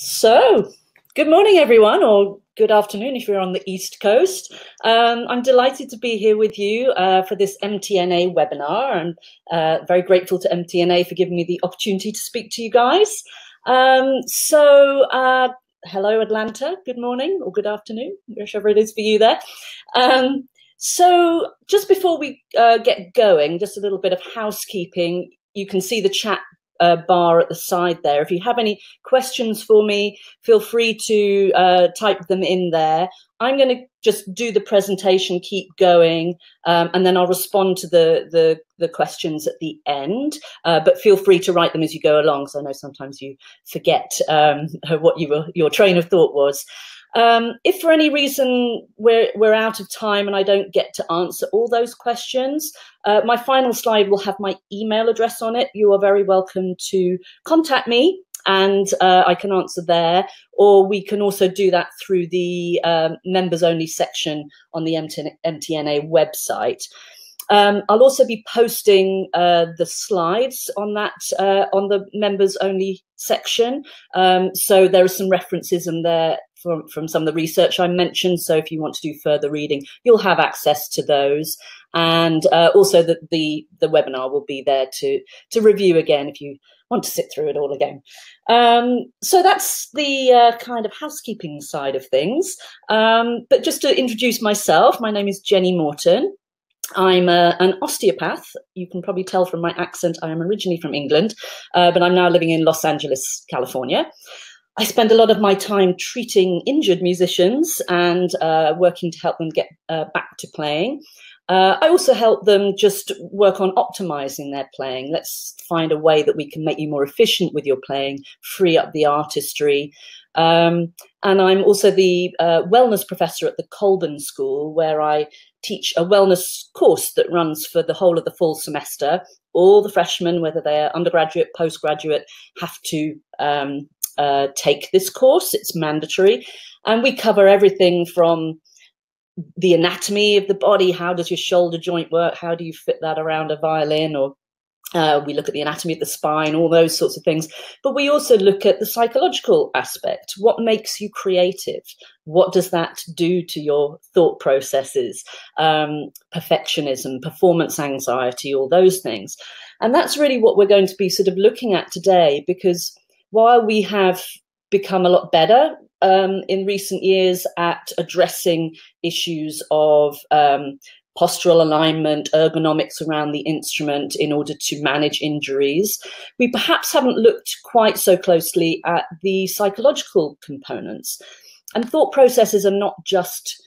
So, good morning, everyone, or good afternoon if you're on the East Coast. I'm delighted to be here with you for this MTNA webinar. I'm very grateful to MTNA for giving me the opportunity to speak to you guys. Hello, Atlanta. Good morning or good afternoon, whichever it is for you there. So just before we get going, just a little bit of housekeeping. You can see the chat bar at the side there. If you have any questions for me, feel free to type them in there. I'm going to just do the presentation, keep going, and then I'll respond to the questions at the end. But feel free to write them as you go along, because I know sometimes you forget what your train of thought was. If for any reason we're out of time and I don't get to answer all those questions, my final slide will have my email address on it. You are very welcome to contact me, and I can answer there, or we can also do that through the members only section on the MTNA website. I'll also be posting the slides on that on the members only section. So there are some references in there from some of the research I mentioned. So if you want to do further reading, you'll have access to those. And also the webinar will be there to review again if you want to sit through it all again. So that's the kind of housekeeping side of things. But just to introduce myself, my name is Jennie Morton. I'm an osteopath. You can probably tell from my accent, I am originally from England, but I'm now living in Los Angeles, California. I spend a lot of my time treating injured musicians and working to help them get back to playing. I also help them just work on optimizing their playing. Let's find a way that we can make you more efficient with your playing, free up the artistry. And I'm also the wellness professor at the Colburn School, where I teach a wellness course that runs for the whole of the fall semester. All the freshmen, whether they're undergraduate, postgraduate, have to take this course. It's mandatory, and we cover everything from the anatomy of the body. How does your shoulder joint work? How do you fit that around a violin? Or we look at the anatomy of the spine, all those sorts of things. But we also look at the psychological aspect. What makes you creative? What does that do to your thought processes? Perfectionism, performance anxiety, all those things. And that's really what we're going to be sort of looking at today, because while we have become a lot better in recent years at addressing issues of postural alignment, ergonomics around the instrument in order to manage injuries, we perhaps haven't looked quite so closely at the psychological components. And thought processes are not just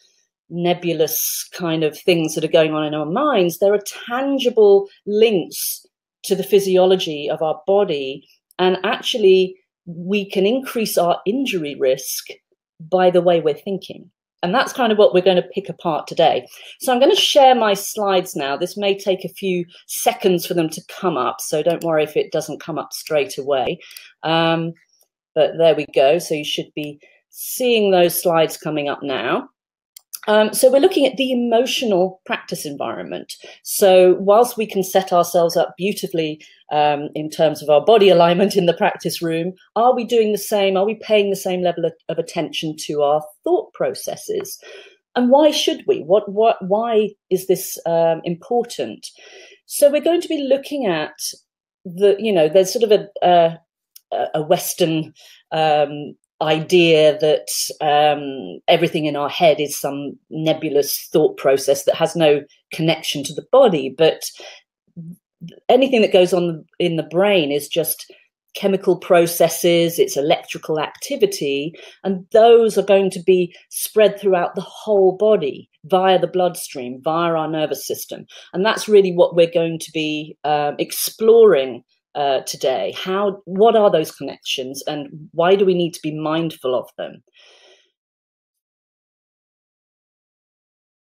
nebulous kind of things that are going on in our minds. There are tangible links to the physiology of our body. And actually, we can increase our injury risk by the way we're thinking. And that's kind of what we're going to pick apart today. So I'm going to share my slides now. This may take a few seconds for them to come up, so don't worry if it doesn't come up straight away. But there we go. So you should be seeing those slides coming up now. So we're looking at the emotional practice environment. So whilst we can set ourselves up beautifully in terms of our body alignment in the practice room, are we doing the same? Are we paying the same level of attention to our thought processes? And why should we? Why is this important? So we're going to be looking at the, you know, there's sort of a Western idea that everything in our head is some nebulous thought process that has no connection to the body, but anything that goes on in the brain is just chemical processes, it's electrical activity, and those are going to be spread throughout the whole body via the bloodstream, via our nervous system. And that's really what we're going to be exploring today. What are those connections, and why do we need to be mindful of them?